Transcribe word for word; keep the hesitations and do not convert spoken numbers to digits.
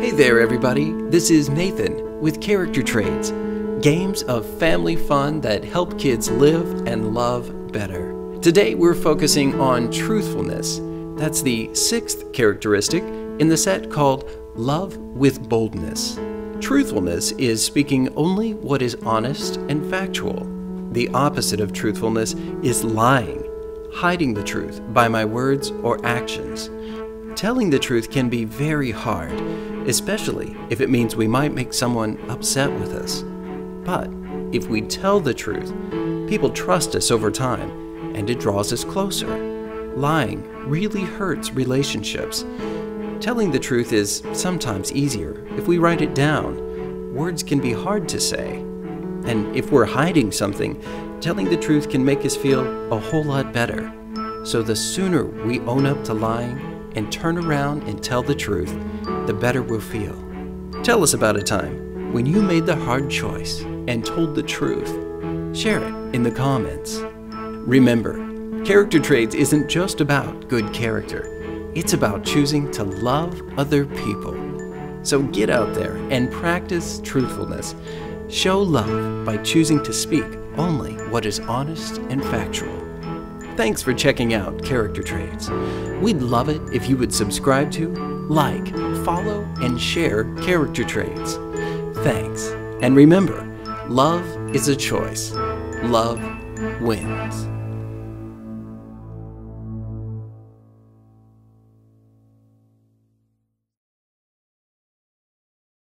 Hey there everybody, this is Nathan with Character Trades, games of family fun that help kids live and love better. Today we're focusing on truthfulness. That's the sixth characteristic in the set called Love with Boldness. Truthfulness is speaking only what is honest and factual. The opposite of truthfulness is lying, hiding the truth by my words or actions. Telling the truth can be very hard, especially if it means we might make someone upset with us. But if we tell the truth, people trust us over time, and it draws us closer. Lying really hurts relationships. Telling the truth is sometimes easier if we write it down. Words can be hard to say. And if we're hiding something, telling the truth can make us feel a whole lot better. So the sooner we own up to lying, and turn around and tell the truth, the better we'll feel. Tell us about a time when you made the hard choice and told the truth. Share it in the comments. Remember, Character Trades isn't just about good character. It's about choosing to love other people. So get out there and practice truthfulness. Show love by choosing to speak only what is honest and factual. Thanks for checking out Character Trades. We'd love it if you would subscribe to, like, follow, and share Character Trades. Thanks. And remember, love is a choice. Love wins.